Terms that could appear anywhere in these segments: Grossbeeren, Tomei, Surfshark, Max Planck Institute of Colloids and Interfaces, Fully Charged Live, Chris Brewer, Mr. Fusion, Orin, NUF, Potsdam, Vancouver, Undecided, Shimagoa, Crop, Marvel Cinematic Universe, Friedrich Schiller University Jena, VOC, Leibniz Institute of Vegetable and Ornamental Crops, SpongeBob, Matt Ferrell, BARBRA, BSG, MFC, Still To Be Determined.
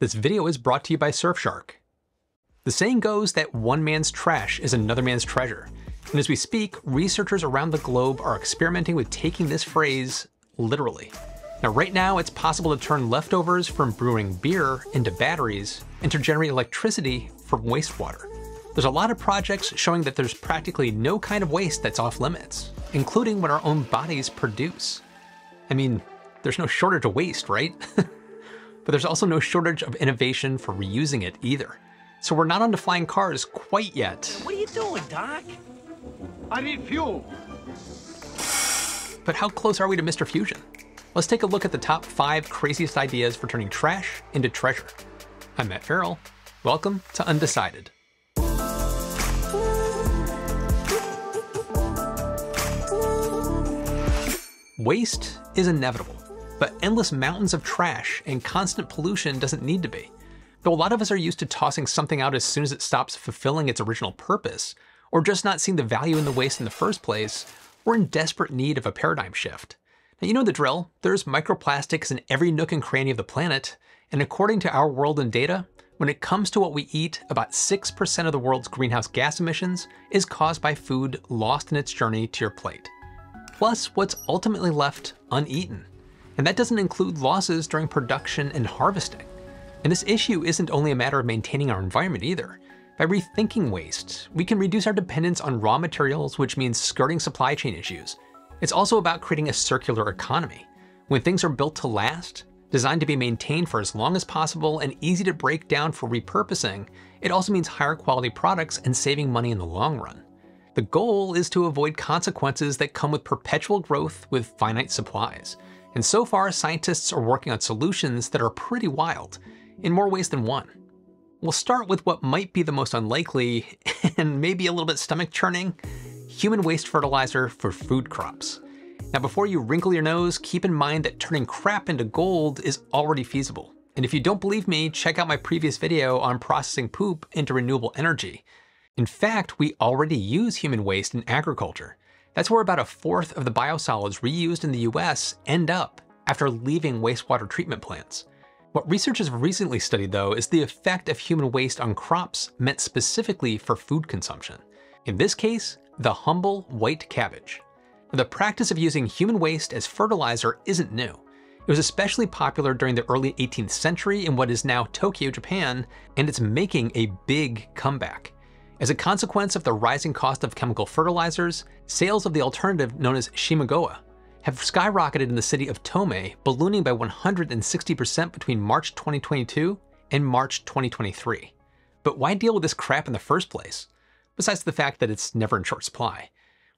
This video is brought to you by Surfshark. The saying goes that one man's trash is another man's treasure. And as we speak, researchers around the globe are experimenting with taking this phrase literally. Now, right now, it's possible to turn leftovers from brewing beer into batteries and to generate electricity from wastewater. There's a lot of projects showing that there's practically no kind of waste that's off limits, including what our own bodies produce. I mean, there's no shortage of waste, right? But there's also no shortage of innovation for reusing it either. So we're not onto flying cars quite yet. What are you doing, Doc? I need fuel. But how close are we to Mr. Fusion? Let's take a look at the top 5 craziest ideas for turning trash into treasure. I'm Matt Ferrell. Welcome to Undecided. Waste is inevitable, but endless mountains of trash and constant pollution doesn't need to be. Though a lot of us are used to tossing something out as soon as it stops fulfilling its original purpose, or just not seeing the value in the waste in the first place, we're in desperate need of a paradigm shift. Now, you know the drill. There's microplastics in every nook and cranny of the planet, and according to Our World in Data, when it comes to what we eat, about 6% of the world's greenhouse gas emissions is caused by food lost in its journey to your plate, plus what's ultimately left uneaten. And that doesn't include losses during production and harvesting. And this issue isn't only a matter of maintaining our environment either. By rethinking waste, we can reduce our dependence on raw materials, which means skirting supply chain issues. It's also about creating a circular economy. When things are built to last, designed to be maintained for as long as possible, and easy to break down for repurposing, it also means higher quality products and saving money in the long run. The goal is to avoid consequences that come with perpetual growth with finite supplies. And so far, scientists are working on solutions that are pretty wild, in more ways than one. We'll start with what might be the most unlikely, and maybe a little bit stomach-churning, human waste fertilizer for food crops. Now, before you wrinkle your nose, keep in mind that turning crap into gold is already feasible. And if you don't believe me, check out my previous video on processing poop into renewable energy. In fact, we already use human waste in agriculture. That's where about 1/4 of the biosolids reused in the US end up after leaving wastewater treatment plants. What researchers have recently studied, though, is the effect of human waste on crops meant specifically for food consumption. In this case, the humble white cabbage. The practice of using human waste as fertilizer isn't new. It was especially popular during the early 18th century in what is now Tokyo, Japan, and it's making a big comeback. As a consequence of the rising cost of chemical fertilizers, sales of the alternative known as Shimagoa have skyrocketed in the city of Tomei, ballooning by 160% between March 2022 and March 2023. But why deal with this crap in the first place, besides the fact that it's never in short supply?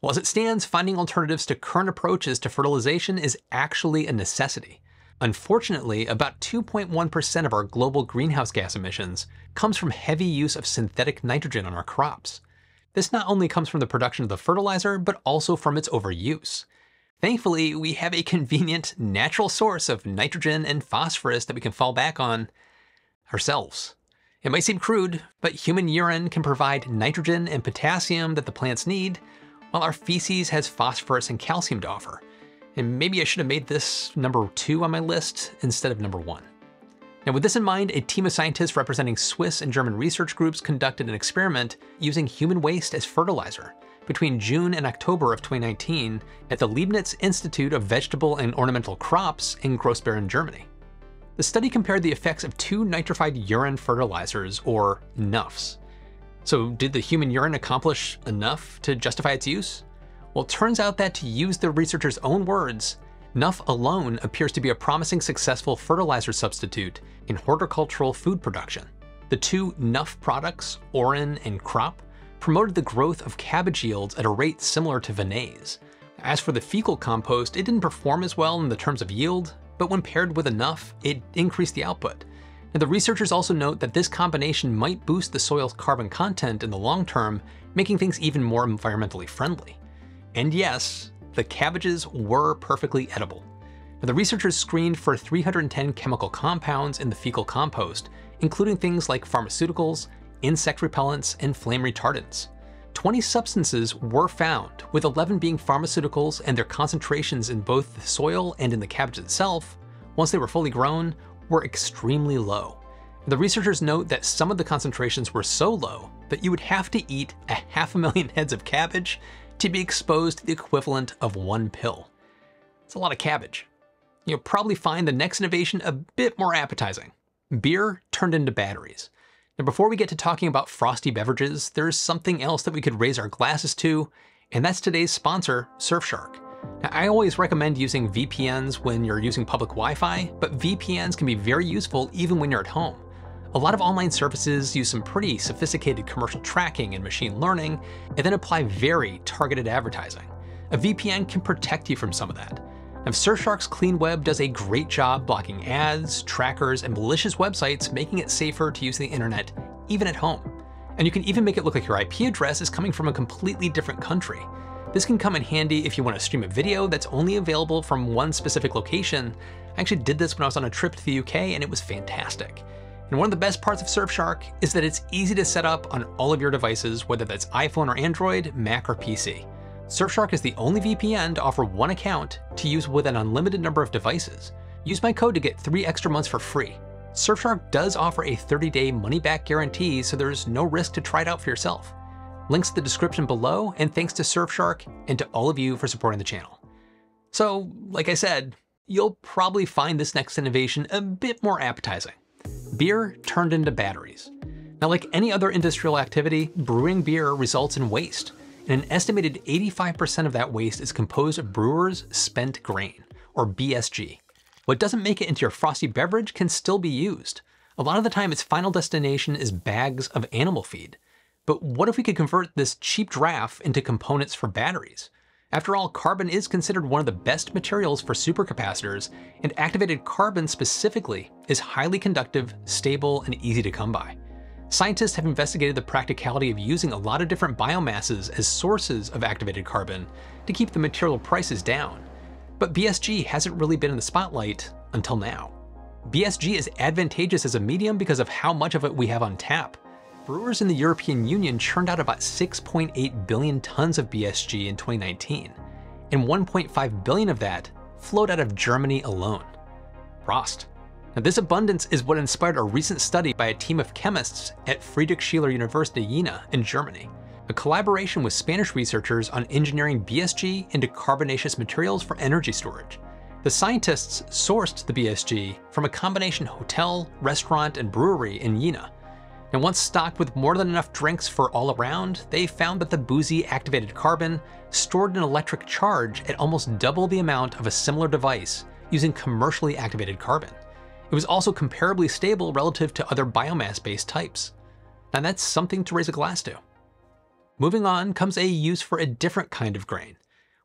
Well, as it stands, finding alternatives to current approaches to fertilization is actually a necessity. Unfortunately, about 2.1% of our global greenhouse gas emissions comes from heavy use of synthetic nitrogen on our crops. This not only comes from the production of the fertilizer, but also from its overuse. Thankfully, we have a convenient, natural source of nitrogen and phosphorus that we can fall back on ourselves. It might seem crude, but human urine can provide nitrogen and potassium that the plants need, while our feces has phosphorus and calcium to offer. And maybe I should have made this number 2 on my list instead of number 1. Now, with this in mind, a team of scientists representing Swiss and German research groups conducted an experiment using human waste as fertilizer between June and October of 2019 at the Leibniz Institute of Vegetable and Ornamental Crops in Grossbeeren, Germany. The study compared the effects of 2 nitrified urine fertilizers, or NUFs. So did the human urine accomplish enough to justify its use? Well, it turns out that, to use the researchers' own words, NUF alone appears to be a promising, successful fertilizer substitute in horticultural food production. The 2 NUF products, Orin and Crop, promoted the growth of cabbage yields at a rate similar to Vinay's. As for the fecal compost, it didn't perform as well in the terms of yield, but when paired with a NUF, it increased the output. Now, the researchers also note that this combination might boost the soil's carbon content in the long term, making things even more environmentally friendly. And yes, the cabbages were perfectly edible. Now, the researchers screened for 310 chemical compounds in the fecal compost, including things like pharmaceuticals, insect repellents, and flame retardants. 20 substances were found, with 11 being pharmaceuticals and their concentrations in both the soil and in the cabbage itself, once they were fully grown, were extremely low. The researchers note that some of the concentrations were so low that you would have to eat a 500,000 heads of cabbage to be exposed to the equivalent of one pill. It's a lot of cabbage. You'll probably find the next innovation a bit more appetizing. Beer turned into batteries. Now, before we get to talking about frosty beverages, there is something else that we could raise our glasses to, and that's today's sponsor, Surfshark. Now, I always recommend using VPNs when you're using public Wi-Fi, but VPNs can be very useful even when you're at home. A lot of online services use some pretty sophisticated commercial tracking and machine learning, and then apply very targeted advertising. A VPN can protect you from some of that. Now, Surfshark's clean web does a great job blocking ads, trackers, and malicious websites, making it safer to use the internet, even at home. And you can even make it look like your IP address is coming from a completely different country. This can come in handy if you want to stream a video that's only available from one specific location. I actually did this when I was on a trip to the UK, and it was fantastic. And one of the best parts of Surfshark is that it's easy to set up on all of your devices, whether that's iPhone or Android, Mac or PC. Surfshark is the only VPN to offer one account to use with an unlimited number of devices. Use my code to get 3 extra months for free. Surfshark does offer a 30-day money-back guarantee, so there's no risk to try it out for yourself. Links in the description below, and thanks to Surfshark and to all of you for supporting the channel. So, like I said, you'll probably find this next innovation a bit more appetizing. Beer turned into batteries. Now, like any other industrial activity, brewing beer results in waste, and an estimated 85% of that waste is composed of brewers' spent grain, or BSG. What doesn't make it into your frosty beverage can still be used. A lot of the time, its final destination is bags of animal feed. But what if we could convert this cheap draft into components for batteries? After all, carbon is considered one of the best materials for supercapacitors, and activated carbon specifically is highly conductive, stable, and easy to come by. Scientists have investigated the practicality of using a lot of different biomasses as sources of activated carbon to keep the material prices down. But BSG hasn't really been in the spotlight until now. BSG is advantageous as a medium because of how much of it we have on tap. Brewers in the European Union churned out about 6.8 billion tons of BSG in 2019, and 1.5 billion of that flowed out of Germany alone. Prost. Now, this abundance is what inspired a recent study by a team of chemists at Friedrich Schiller University Jena in Germany, a collaboration with Spanish researchers on engineering BSG into carbonaceous materials for energy storage. The scientists sourced the BSG from a combination hotel, restaurant, and brewery in Jena. And once stocked with more than enough drinks for all around, they found that the boozy activated carbon stored an electric charge at almost double the amount of a similar device using commercially activated carbon. It was also comparably stable relative to other biomass-based types. Now, that's something to raise a glass to. Moving on comes a use for a different kind of grain.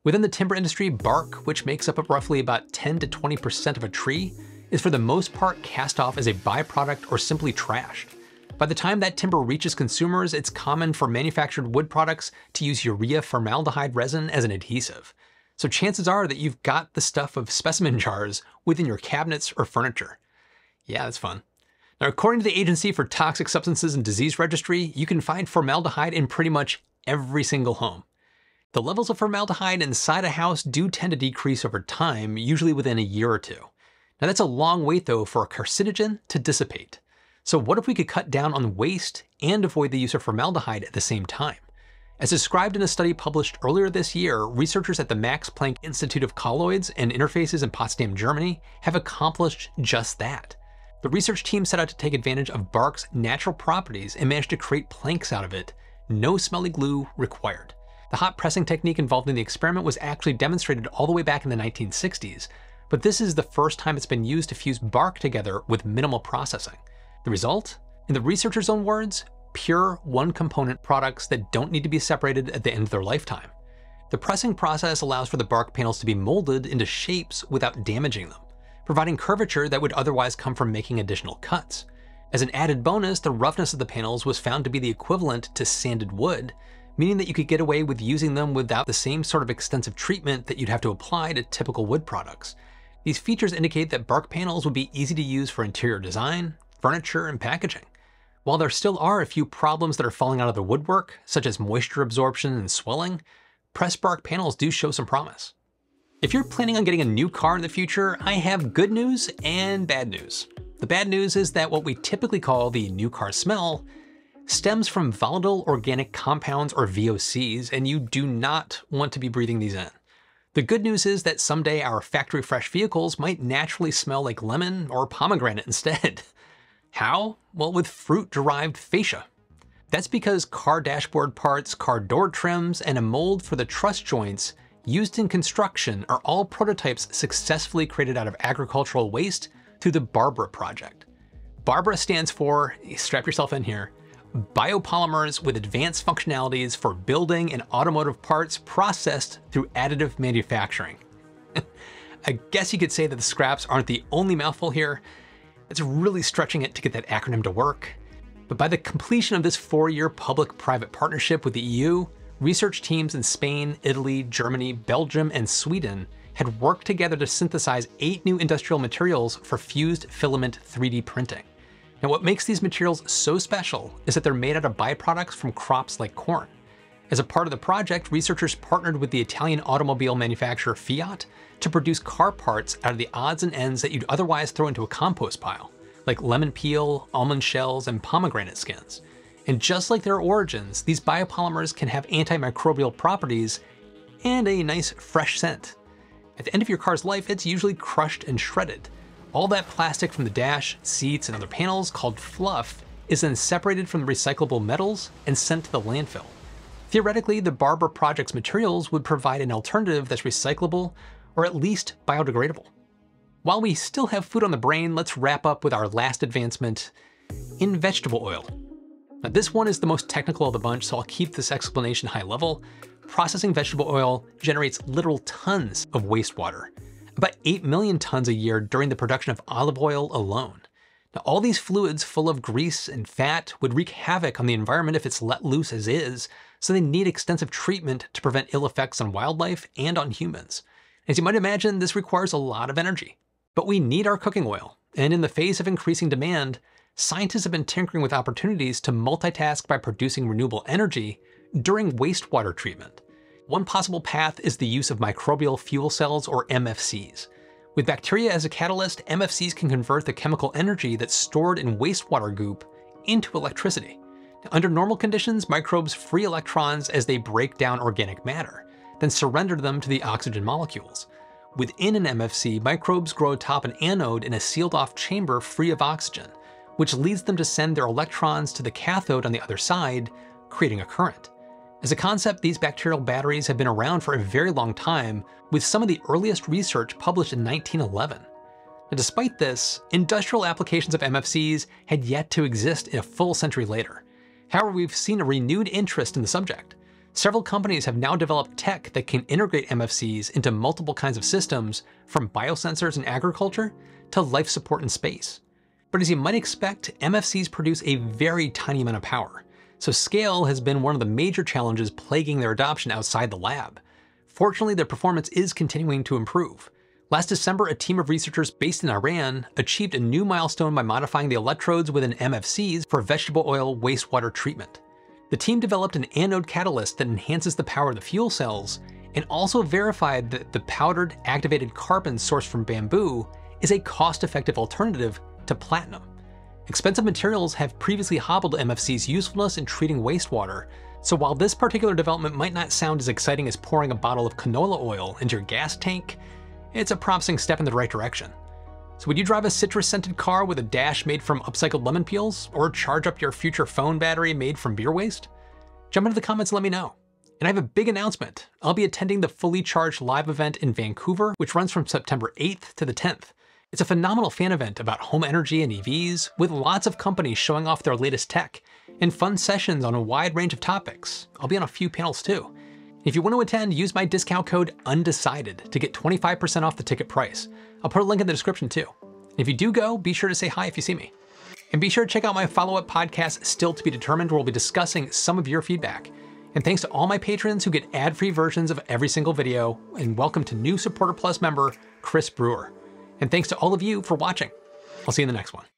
Within the timber industry, bark, which makes up roughly about 10 to 20% of a tree, is for the most part cast off as a byproduct or simply trashed. By the time that timber reaches consumers, it's common for manufactured wood products to use urea formaldehyde resin as an adhesive. So chances are that you've got the stuff of specimen jars within your cabinets or furniture. Yeah, that's fun. Now, according to the Agency for Toxic Substances and Disease Registry, you can find formaldehyde in pretty much every single home. The levels of formaldehyde inside a house do tend to decrease over time, usually within a year or two. Now, that's a long wait, though, for a carcinogen to dissipate. So what if we could cut down on waste and avoid the use of formaldehyde at the same time? As described in a study published earlier this year, researchers at the Max Planck Institute of Colloids and Interfaces in Potsdam, Germany, have accomplished just that. The research team set out to take advantage of bark's natural properties and managed to create planks out of it. No smelly glue required. The hot pressing technique involved in the experiment was actually demonstrated all the way back in the 1960s, but this is the first time it's been used to fuse bark together with minimal processing. The result? In the researchers' own words, pure one-component products that don't need to be separated at the end of their lifetime. The pressing process allows for the bark panels to be molded into shapes without damaging them, providing curvature that would otherwise come from making additional cuts. As an added bonus, the roughness of the panels was found to be the equivalent to sanded wood, meaning that you could get away with using them without the same sort of extensive treatment that you'd have to apply to typical wood products. These features indicate that bark panels would be easy to use for interior design, furniture, and packaging. While there still are a few problems that are falling out of the woodwork, such as moisture absorption and swelling, pressed bark panels do show some promise. If you're planning on getting a new car in the future, I have good news and bad news. The bad news is that what we typically call the new car smell stems from volatile organic compounds, or VOCs, and you do not want to be breathing these in. The good news is that someday our factory fresh vehicles might naturally smell like lemon or pomegranate instead. How? Well, with fruit-derived fascia. That's because car dashboard parts, car door trims, and a mold for the truss joints used in construction are all prototypes successfully created out of agricultural waste through the BARBRA project. BARBRA stands for, strap yourself in here, biopolymers with advanced functionalities for building and automotive parts processed through additive manufacturing. I guess you could say that the scraps aren't the only mouthful here. That's really stretching it to get that acronym to work. But by the completion of this 4-year public-private partnership with the EU, research teams in Spain, Italy, Germany, Belgium, and Sweden had worked together to synthesize 8 new industrial materials for fused filament 3D printing. Now, what makes these materials so special is that they're made out of byproducts from crops like corn. As a part of the project, researchers partnered with the Italian automobile manufacturer Fiat to produce car parts out of the odds and ends that you'd otherwise throw into a compost pile, like lemon peel, almond shells, and pomegranate skins. And just like their origins, these biopolymers can have antimicrobial properties and a nice fresh scent. At the end of your car's life, it's usually crushed and shredded. All that plastic from the dash, seats, and other panels, called fluff, is then separated from the recyclable metals and sent to the landfill. Theoretically, the BARBRA project's materials would provide an alternative that's recyclable or at least biodegradable. While we still have food on the brain, let's wrap up with our last advancement in vegetable oil. Now, this one is the most technical of the bunch, so I'll keep this explanation high level. Processing vegetable oil generates literal tons of wastewater, about 8 million tons a year during the production of olive oil alone. Now, all these fluids full of grease and fat would wreak havoc on the environment if it's let loose as is, so they need extensive treatment to prevent ill effects on wildlife and on humans. As you might imagine, this requires a lot of energy. But we need our cooking oil, and in the face of increasing demand, scientists have been tinkering with opportunities to multitask by producing renewable energy during wastewater treatment. One possible path is the use of microbial fuel cells, or MFCs. With bacteria as a catalyst, MFCs can convert the chemical energy that's stored in wastewater goop into electricity. Now, under normal conditions, microbes free electrons as they break down organic matter, then surrender them to the oxygen molecules. Within an MFC, microbes grow atop an anode in a sealed-off chamber free of oxygen, which leads them to send their electrons to the cathode on the other side, creating a current. As a concept, these bacterial batteries have been around for a very long time, with some of the earliest research published in 1911. Now, despite this, industrial applications of MFCs had yet to exist in a full century later. However, we've seen a renewed interest in the subject. Several companies have now developed tech that can integrate MFCs into multiple kinds of systems, from biosensors in agriculture to life support in space. But as you might expect, MFCs produce a very tiny amount of power. So scale has been one of the major challenges plaguing their adoption outside the lab. Fortunately, their performance is continuing to improve. Last December, a team of researchers based in Iran achieved a new milestone by modifying the electrodes within MFCs for vegetable oil wastewater treatment. The team developed an anode catalyst that enhances the power of the fuel cells, and also verified that the powdered activated carbon sourced from bamboo is a cost-effective alternative to platinum. Expensive materials have previously hobbled MFC's usefulness in treating wastewater, so while this particular development might not sound as exciting as pouring a bottle of canola oil into your gas tank, it's a promising step in the right direction. So would you drive a citrus-scented car with a dash made from upcycled lemon peels, or charge up your future phone battery made from beer waste? Jump into the comments and let me know. And I have a big announcement. I'll be attending the Fully Charged live event in Vancouver, which runs from September 8th to the 10th. It's a phenomenal fan event about home energy and EVs, with lots of companies showing off their latest tech, and fun sessions on a wide range of topics. I'll be on a few panels too. If you want to attend, use my discount code UNDECIDED to get 25% off the ticket price. I'll put a link in the description too. And if you do go, be sure to say hi if you see me. And be sure to check out my follow-up podcast, Still To Be Determined, where we'll be discussing some of your feedback. And thanks to all my patrons who get ad-free versions of every single video, and welcome to new Supporter Plus member, Chris Brewer. And thanks to all of you for watching. I'll see you in the next one.